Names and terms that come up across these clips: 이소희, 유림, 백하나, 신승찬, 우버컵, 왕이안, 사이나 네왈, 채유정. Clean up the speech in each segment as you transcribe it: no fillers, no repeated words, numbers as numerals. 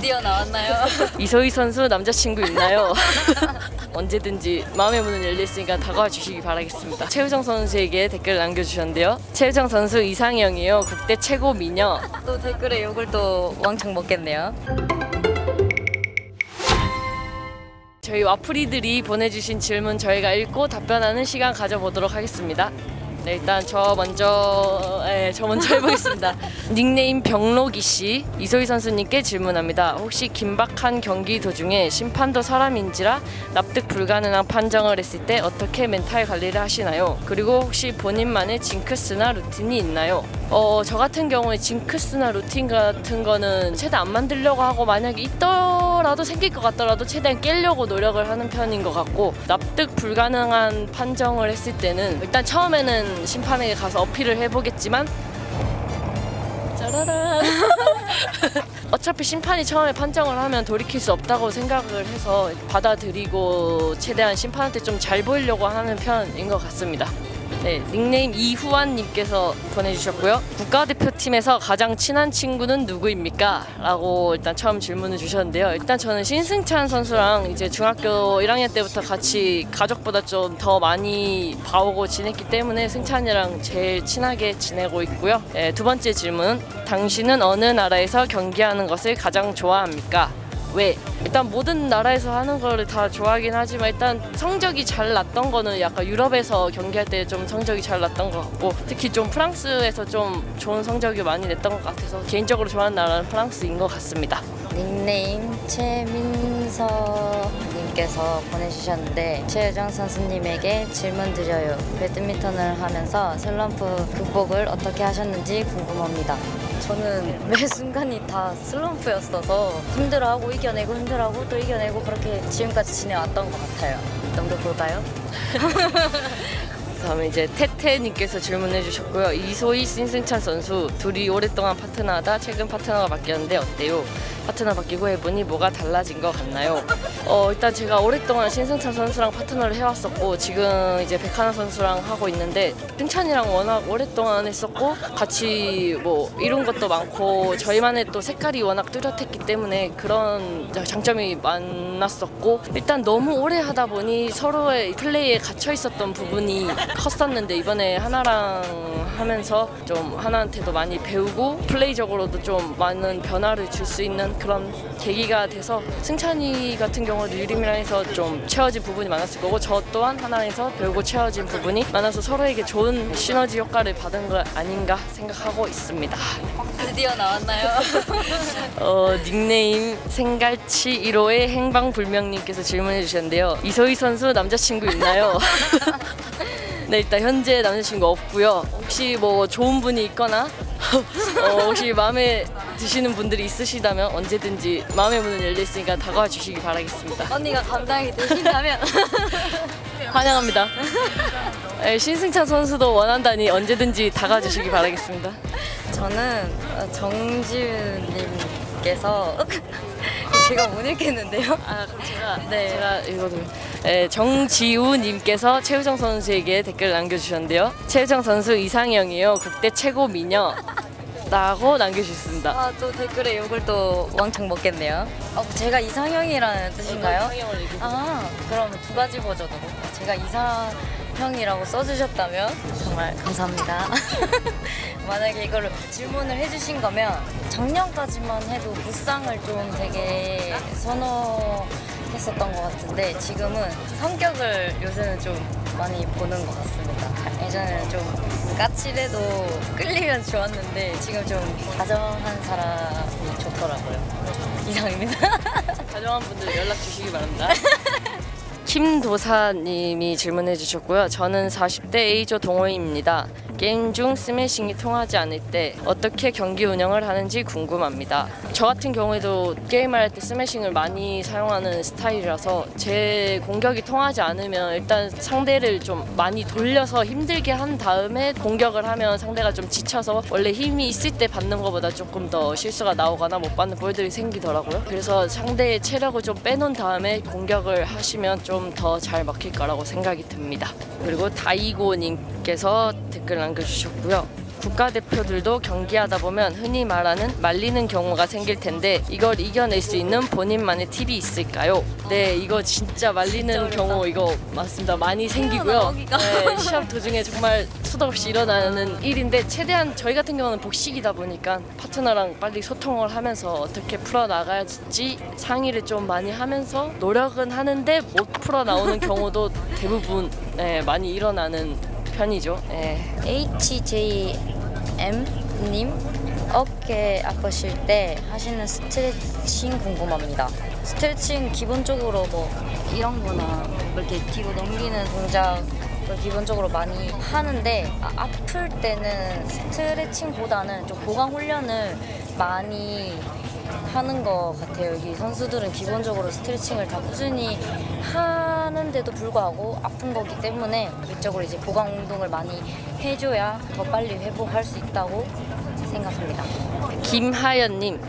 드디어 나왔나요? 이소희 선수 남자친구 있나요? 언제든지 마음의 문은 열려있으니까 다가와 주시기 바라겠습니다. 채유정 선수에게 댓글 남겨주셨는데요. 채유정 선수 이상형이요. 국대 최고 미녀. 또 댓글에 욕을 또 왕창 먹겠네요. 저희 와프리들이 보내주신 질문 저희가 읽고 답변하는 시간 가져보도록 하겠습니다. 네, 일단 저 먼저 해보겠습니다. 닉네임 병록이씨, 이소희 선수님께 질문합니다. 혹시 긴박한 경기 도중에 심판도 사람인지라 납득 불가능한 판정을 했을 때 어떻게 멘탈 관리를 하시나요? 그리고 혹시 본인만의 징크스나 루틴이 있나요? 저 같은 경우에 징크스나 루틴 같은 거는 최대한 안 만들려고 하고, 만약에 있더라도 생길 것 같더라도 최대한 깨려고 노력을 하는 편인 것 같고, 납득 불가능한 판정을 했을 때는 일단 처음에는 심판에게 가서 어필을 해보겠지만 짜라란 어차피 심판이 처음에 판정을 하면 돌이킬 수 없다고 생각을 해서 받아들이고, 최대한 심판한테 좀 잘 보이려고 하는 편인 것 같습니다. 네, 닉네임 이후환님께서 보내주셨고요. 국가대표팀에서 가장 친한 친구는 누구입니까? 라고 일단 처음 질문을 주셨는데요. 일단 저는 신승찬 선수랑 이제 중학교 1학년 때부터 같이 가족보다 좀 더 많이 봐오고 지냈기 때문에 승찬이랑 제일 친하게 지내고 있고요. 네, 두 번째 질문, 당신은 어느 나라에서 경기하는 것을 가장 좋아합니까? 왜? 일단 모든 나라에서 하는 거를 다 좋아하긴 하지만, 일단 성적이 잘 났던 거는 약간 유럽에서 경기할 때 좀 성적이 잘 났던 것 같고, 특히 좀 프랑스에서 좀 좋은 성적이 많이 냈던 것 같아서 개인적으로 좋아하는 나라는 프랑스인 것 같습니다. 닉네임 최민서님께서 보내주셨는데, 채유정 선수님에게 질문 드려요. 배드민턴을 하면서 슬럼프 극복을 어떻게 하셨는지 궁금합니다. 저는 매 순간이 다 슬럼프였어서 힘들어하고 이겨내고 힘들어하고 또 이겨내고 그렇게 지금까지 지내왔던 것 같아요. 좀더 볼까요? 다음에 이제 태태님께서 질문해 주셨고요. 이소희, 신승찬 선수 둘이 오랫동안 파트너하다 최근 파트너가 바뀌었는데 어때요? 파트너 바뀌고 해보니 뭐가 달라진 것 같나요? 일단 제가 오랫동안 신승찬 선수랑 파트너를 해왔었고, 지금 이제 백하나 선수랑 하고 있는데, 승찬이랑 워낙 오랫동안 했었고 같이 뭐 이룬 것도 많고, 저희만의 또 색깔이 워낙 뚜렷했기 때문에 그런 장점이 많았었고, 일단 너무 오래 하다 보니 서로의 플레이에 갇혀 있었던 부분이 컸었는데, 이번에 하나랑 하면서 좀 하나한테도 많이 배우고 플레이적으로도 좀 많은 변화를 줄 수 있는 그런 계기가 돼서, 승찬이 같은 경우도 유림이랑 해서 좀 채워진 부분이 많았을 거고, 저 또한 하나에서 배우고 채워진 부분이 많아서 서로에게 좋은 시너지 효과를 받은 거 아닌가 생각하고 있습니다. 드디어 나왔나요? 닉네임 생갈치 1호의 행방불명님께서 질문해 주셨는데요. 이소희 선수 남자친구 있나요? 네, 일단 현재 남자친구 없고요. 혹시 뭐 좋은 분이 있거나 혹시 마음에 드시는 분들이 있으시다면 언제든지 마음의 문은 열려있으니까 다가와 주시기 바라겠습니다. 언니가 감당이 되신다면 환영합니다. 네, 신승찬 선수도 원한다니 언제든지 다가와 주시기 바라겠습니다. 저는 정지윤님께서 제가 못 읽겠는데요. 아, 그럼 제가 읽어드릴게요. 네, 정지우님께서 채유정 선수에게 댓글 남겨주셨는데요. 채유정 선수 이상형이요. 국대 최고 미녀. 라고 남겨주셨습니다. 아, 또 댓글에 욕을 또 왕창 먹겠네요. 제가 이상형이라는 뜻인가요? 이상형을 얘기해주세요. 아, 그럼 두 가지 버전으로. 제가 이상형이라고 써주셨다면 정말 감사합니다. 만약에 이걸 질문을 해주신 거면, 작년까지만 해도 무쌍을 좀 되게 선호했었던 것 같은데, 지금은 성격을 요새는 좀 많이 보는 것 같습니다. 예전에는 좀 까칠해도 끌리면 좋았는데, 지금 좀 다정한 사람이 좋더라고요. 이상입니다. 다정한 분들 연락 주시기 바랍니다. 김도사님이 질문해 주셨고요. 저는 40대 A조 동호인입니다. 게임 중 스매싱이 통하지 않을 때 어떻게 경기 운영을 하는지 궁금합니다. 저 같은 경우에도 게임할 때 스매싱을 많이 사용하는 스타일이라서, 제 공격이 통하지 않으면 일단 상대를 좀 많이 돌려서 힘들게 한 다음에 공격을 하면 상대가 좀 지쳐서 원래 힘이 있을 때 받는 것보다 조금 더 실수가 나오거나 못 받는 볼들이 생기더라고요. 그래서 상대의 체력을 좀 빼놓은 다음에 공격을 하시면 좀 더 잘 먹힐 거라고 생각이 듭니다. 그리고 다이고님께서 댓글 남겨주셨고요. 국가대표들도 경기하다 보면 흔히 말하는 말리는 경우가 생길 텐데 이걸 이겨낼 수 있는 본인만의 팁이 있을까요? 네, 이거 진짜 말리는 경우 이거 맞습니다. 많이 생기고요. 네, 시합 도중에 정말 수도 없이 일어나는 일인데 최대한 저희 같은 경우는 복식이다 보니까 파트너랑 빨리 소통을 하면서 어떻게 풀어나갈지 상의를 좀 많이 하면서 노력은 하는데 못 풀어나오는 경우도 대부분 네, 많이 일어나는 편이죠. 네. HJM님 어깨 아프실 때 하시는 스트레칭 궁금합니다. 스트레칭 기본적으로 뭐 이런 거나 이렇게 뒤로 넘기는 동작 기본적으로 많이 하는데 아플 때는 스트레칭보다는 좀 보강 훈련을 많이 하는 것 같아요. 여기 선수들은 기본적으로 스트레칭을 다 꾸준히 하는데도 불구하고 아픈 거기 때문에 이쪽으로 이제 보강 운동을 많이 해줘야 더 빨리 회복할 수 있다고 생각합니다. 김하연님,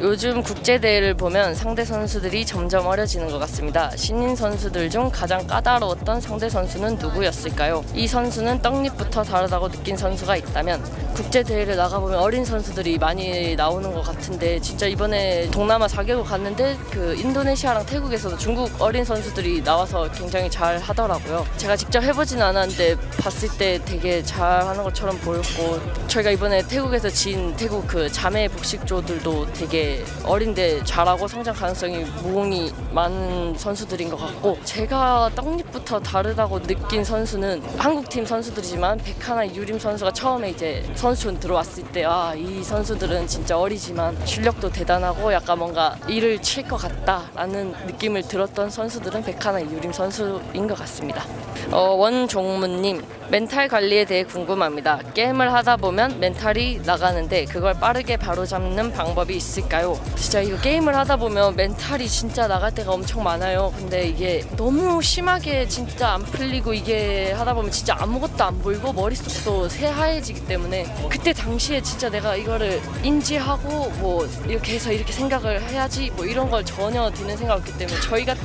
요즘 국제대회를 보면 상대 선수들이 점점 어려지는 것 같습니다. 신인 선수들 중 가장 까다로웠던 상대 선수는 누구였을까요? 이 선수는 떡잎부터 다르다고 느낀 선수가 있다면? 국제대회를 나가보면 어린 선수들이 많이 나오는 것 같은데 진짜 이번에 동남아 4개국 갔는데 그 인도네시아랑 태국에서도 중국 어린 선수들이 나와서 굉장히 잘 하더라고요. 제가 직접 해보진 않았는데 봤을 때 되게 잘하는 것처럼 보였고 저희가 이번에 태국에서 진 태국 그 자매 복식조들도 되게 어린데 잘하고 성장 가능성이 무궁이 많은 선수들인 것 같고 제가 떡잎부터 다르다고 느낀 선수는 한국팀 선수들이지만 백하나 유림 선수가 처음에 이제 선수촌 들어왔을 때 아, 이 선수들은 진짜 어리지만 실력도 대단하고 약간 뭔가 일을 칠 것 같다라는 느낌을 들었던 선수들은 백하나 유림 선수인 것 같습니다. 원종문님, 멘탈 관리에 대해 궁금합니다. 게임을 하다 보면 멘탈이 나가는데 그걸 빠르게 바로잡는 방법이 있을까요? 진짜 이거 게임을 하다 보면 멘탈이 진짜 나갈 때가 엄청 많아요. 근데 이게 너무 심하게 진짜 안 풀리고 이게 하다 보면 진짜 아무것도 안 보이고 머릿속도 새하얘지기 때문에 그때 당시에 진짜 내가 이거를 인지하고 뭐 이렇게 해서 이렇게 생각을 해야지 뭐 이런 걸 전혀 드는 생각 없기 때문에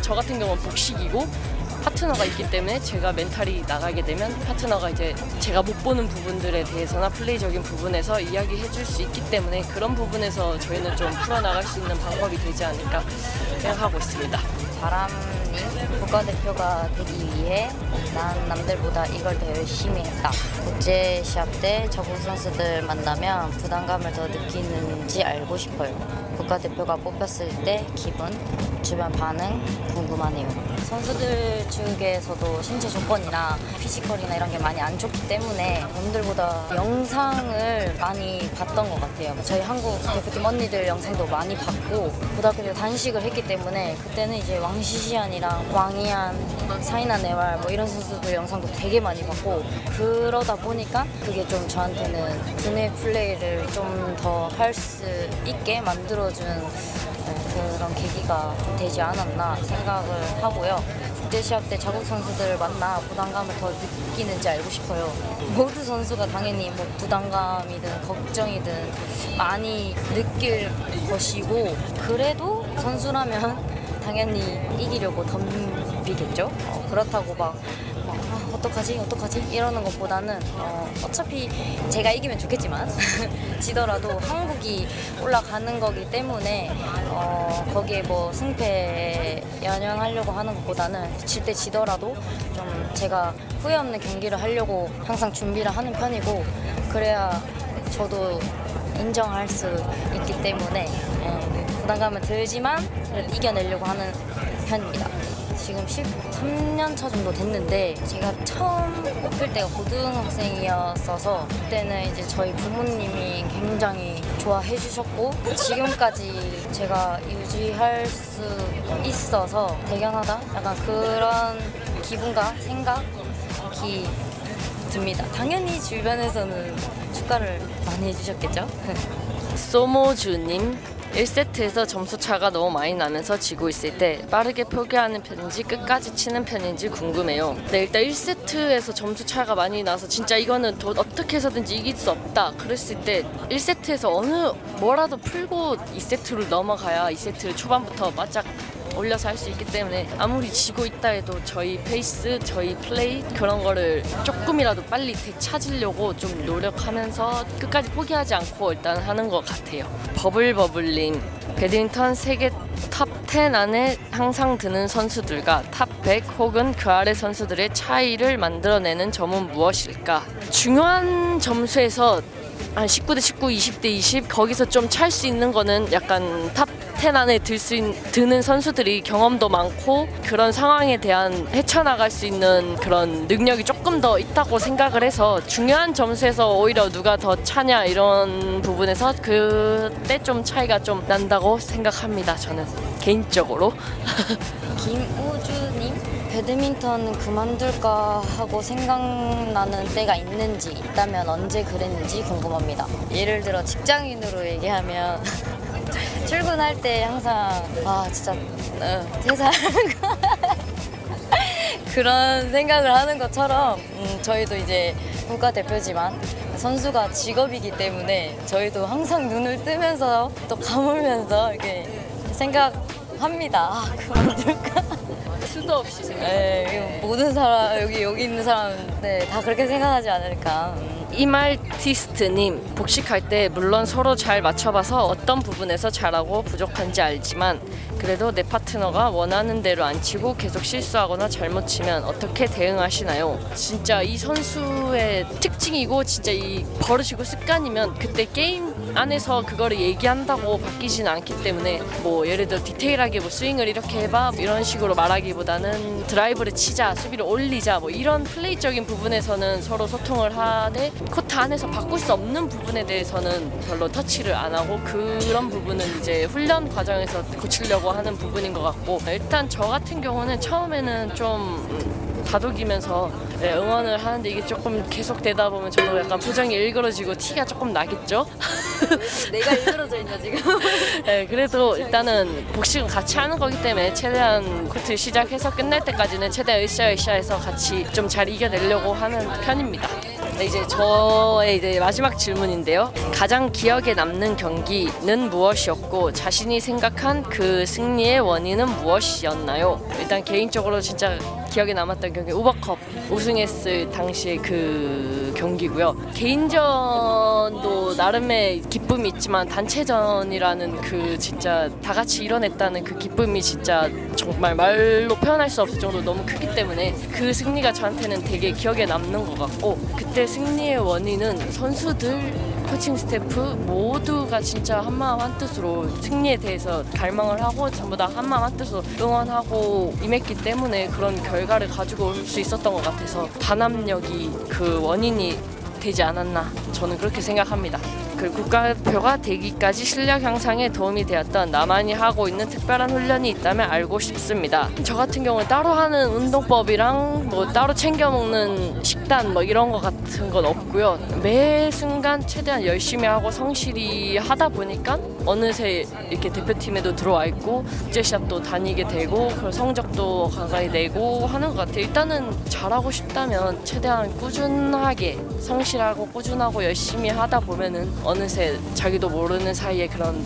저 같은 경우는 복식이고 파트너가 있기 때문에 제가 멘탈이 나가게 되면 파트너가 이제 제가 못 보는 부분들에 대해서나 플레이적인 부분에서 이야기해 줄 수 있기 때문에 그런 부분에서 저희는 좀 풀어나갈 수 있는 방법이 되지 않을까 생각하고 있습니다. 바람님, 국가대표가 되기 위해 난 남들보다 이걸 더 열심히 했다. 국제 시합 때 저국 선수들 만나면 부담감을 더 느끼는지 알고 싶어요. 국가대표가 뽑혔을 때 기분, 주변 반응 궁금하네요. 선수들 중에서도 신체 조건이나 피지컬이나 이런 게 많이 안 좋기 때문에 남들보다 영상을 많이 봤던 것 같아요. 저희 한국 대표팀 언니들 영상도 많이 봤고 고등학교 때 단식을 했기 때문에 그때는 이제 왕시시안이랑 왕이안, 사이나 네왈 뭐 이런 선수들 영상도 되게 많이 봤고 그러다 보니까 그게 좀 저한테는 두뇌 플레이를 좀 더 할 수 있게 만들어준 그런 계기가 좀 되지 않았나 생각을 하고요. 국제시합 때 자국 선수들을 만나 부담감을 더 느끼는지 알고 싶어요. 모든 선수가 당연히 뭐 부담감이든 걱정이든 많이 느낄 것이고 그래도 선수라면 당연히 이기려고 덤비겠죠. 그렇다고 막 어떡하지 이러는 것보다는 어차피 제가 이기면 좋겠지만 지더라도 한국이 올라가는 거기 때문에 거기에 뭐 승패에 연연하려고 하는 것보다는 질 때 지더라도 좀 제가 후회 없는 경기를 하려고 항상 준비를 하는 편이고 그래야 저도 인정할 수 있기 때문에 부담감은 들지만 이겨내려고 하는 편입니다. 지금 13년 차 정도 됐는데 제가 처음 뽑힐 때가 고등학생이었어서 그때는 이제 저희 부모님이 굉장히 좋아해 주셨고 지금까지 제가 유지할 수 있어서 대견하다? 약간 그런 기분과 생각이 듭니다. 당연히 주변에서는 축하를 많이 해주셨겠죠? 소모주님, 1세트에서 점수차가 너무 많이 나면서 지고 있을 때 빠르게 포기하는 편인지 끝까지 치는 편인지 궁금해요. 네, 일단 1세트에서 점수차가 많이 나서 진짜 이거는 어떻게 해서든지 이길 수 없다 그랬을 때 1세트에서 뭐라도 풀고 2세트로 넘어가야 2세트를 초반부터 바짝 올려서 할 수 있기 때문에 아무리 지고 있다 해도 저희 페이스, 저희 플레이 그런 거를 조금이라도 빨리 되찾으려고 좀 노력하면서 끝까지 포기하지 않고 일단 하는 것 같아요. 버블버블님, 배드민턴 세계 탑 10 안에 항상 드는 선수들과 탑 100 혹은 그 아래 선수들의 차이를 만들어내는 점은 무엇일까? 중요한 점수에서 한 19대 19, 20대 20 거기서 좀 찰 수 있는 거는 약간 탑 10 안에 드는 선수들이 경험도 많고 그런 상황에 대한 헤쳐나갈 수 있는 그런 능력이 조금 더 있다고 생각을 해서 중요한 점수에서 오히려 누가 더 차냐 이런 부분에서 그때 좀 차이가 좀 난다고 생각합니다. 저는 개인적으로. 김우주님? 배드민턴 그만둘까 하고 생각나는 때가 있는지, 있다면 언제 그랬는지 궁금합니다. 예를 들어 직장인으로 얘기하면 출근할 때 항상 아 진짜 퇴사하는 거 그런 생각을 하는 것처럼 저희도 이제 국가대표지만 선수가 직업이기 때문에 저희도 항상 눈을 뜨면서 또 감으면서 이렇게 생각합니다. 아 그만둘까? 수도 없이 생각하는 모든 사람, 여기 있는 사람 다 그렇게 생각하지 않을까. 이말티스트님, 복식할 때 물론 서로 잘 맞춰봐서 어떤 부분에서 잘하고 부족한지 알지만 그래도 내 파트너가 원하는 대로 안 치고 계속 실수하거나 잘못 치면 어떻게 대응하시나요? 진짜 이 선수의 특징이고 진짜 이 버릇이고 습관이면 그때 게임 안에서 그거를 얘기한다고 바뀌진 않기 때문에 뭐 예를 들어 디테일하게 뭐 스윙을 이렇게 해봐 이런 식으로 말하기보다는 드라이브를 치자, 수비를 올리자 뭐 이런 플레이적인 부분에서는 서로 소통을 하되 코트 안에서 바꿀 수 없는 부분에 대해서는 별로 터치를 안 하고 그런 부분은 이제 훈련 과정에서 고치려고 하는 부분인 것 같고 일단 저 같은 경우는 처음에는 좀 다독이면서 응원을 하는데 이게 조금 계속 되다 보면 저도 약간 표정이 일그러지고 티가 조금 나겠죠? 내가 일그러져 있나 지금? 네, 그래도 일단은 복식은 같이 하는 거기 때문에 최대한 코트 시작해서 끝날 때까지는 최대한 으쌰으쌰 해서 같이 좀 잘 이겨내려고 하는 편입니다. 네, 이제 저의 마지막 질문인데요. 가장 기억에 남는 경기는 무엇이었고 자신이 생각한 그 승리의 원인은 무엇이었나요? 일단 개인적으로 진짜 기억에 남았던 경기 우버컵 우승했을 당시의 그 경기고요. 개인전도 나름의 기쁨이 있지만 단체전이라는 그 진짜 다 같이 이뤄냈다는 그 기쁨이 진짜 정말 말로 표현할 수 없을 정도로 너무 크기 때문에 그 승리가 저한테는 되게 기억에 남는 것 같고 그때 승리의 원인은 선수들 코칭 스태프 모두가 진짜 한마음 한뜻으로 승리에 대해서 갈망을 하고 전부 다 한마음 한뜻으로 응원하고 임했기 때문에 그런 결과를 가지고 올 수 있었던 것 같아서 단합력이 그 원인이 되지 않았나 저는 그렇게 생각합니다. 그리고 국가대표가 되기까지 실력 향상에 도움이 되었던 나만이 하고 있는 특별한 훈련이 있다면 알고 싶습니다. 저 같은 경우는 따로 하는 운동법이랑 뭐 따로 챙겨 먹는 식단 뭐 이런 거 같은 건 없고요. 매 순간 최대한 열심히 하고 성실히 하다 보니까 어느새 이렇게 대표팀에도 들어와 있고 국제시합도 다니게 되고 성적도 가까이 내고 하는 것 같아요. 일단은 잘하고 싶다면 최대한 꾸준하게 성실하고 꾸준하고 열심히 하다 보면은 어느새 자기도 모르는 사이에 그런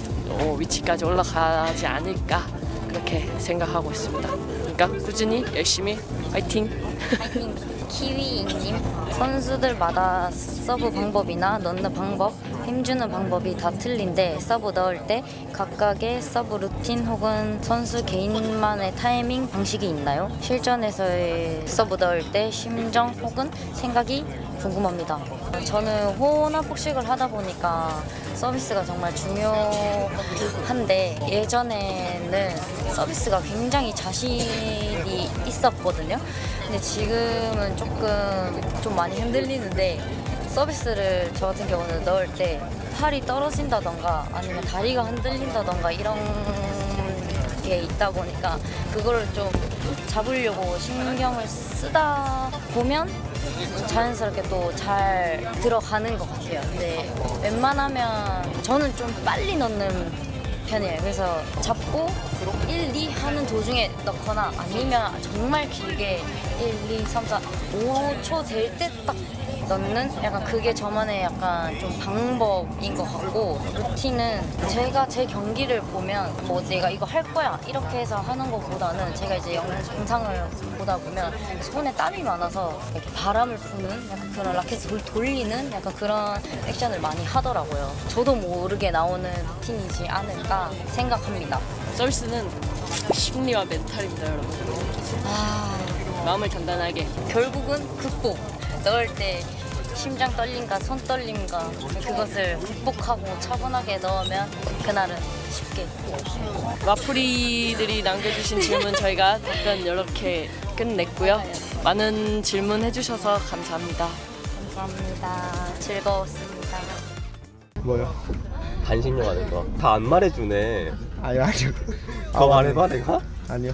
위치까지 올라가지 않을까 그렇게 생각하고 있습니다. 그러니까 꾸준히 열심히 화이팅! 화이팅! 키위님, 선수들마다 서브 방법이나 넣는 방법, 힘주는 방법이 다 틀린데 서브 넣을 때 각각의 서브 루틴 혹은 선수 개인만의 타이밍 방식이 있나요? 실전에서의 서브 넣을 때 심정 혹은 생각이 궁금합니다. 저는 혼합 복식을 하다 보니까 서비스가 정말 중요한데 예전에는 서비스가 굉장히 자신이 있었거든요. 근데 지금은 조금 좀 많이 흔들리는데 서비스를 저 같은 경우는 넣을 때 팔이 떨어진다던가 아니면 다리가 흔들린다던가 이런 게 있다 보니까 그거를 좀 잡으려고 신경을 쓰다 보면 자연스럽게 또 잘 들어가는 것 같아요. 근데 웬만하면 저는 좀 빨리 넣는 편이에요. 그래서 잡고 1, 2 하는 도중에 넣거나 아니면 정말 길게 1, 2, 3, 4, 5초 될 때 딱 넣는 약간 그게 저만의 약간 좀 방법인 것 같고, 루틴은 제가 제 경기를 보면 뭐 내가 이거 할 거야 이렇게 해서 하는 것보다는 제가 이제 영상을 보다 보면 손에 땀이 많아서 이렇게 바람을 부는 약간 그런 라켓을 돌리는 약간 그런 액션을 많이 하더라고요. 저도 모르게 나오는 루틴이지 않을까 생각합니다. 썰스는 심리와 멘탈입니다, 여러분. 마음을 단단하게. 결국은 극복. 넣을 때 심장 떨림과 손 떨림과 그것을 극복하고 차분하게 넣으면 그날은 쉽게. 와프리들이 남겨주신 질문 저희가 답변 이렇게 끝냈고요. 많은 질문 해주셔서 감사합니다. 감사합니다. 즐거웠습니다. 뭐요? 간식료 가는 거. 다 안 말해주네. 아니요. 더 말해봐 내가? 아니요.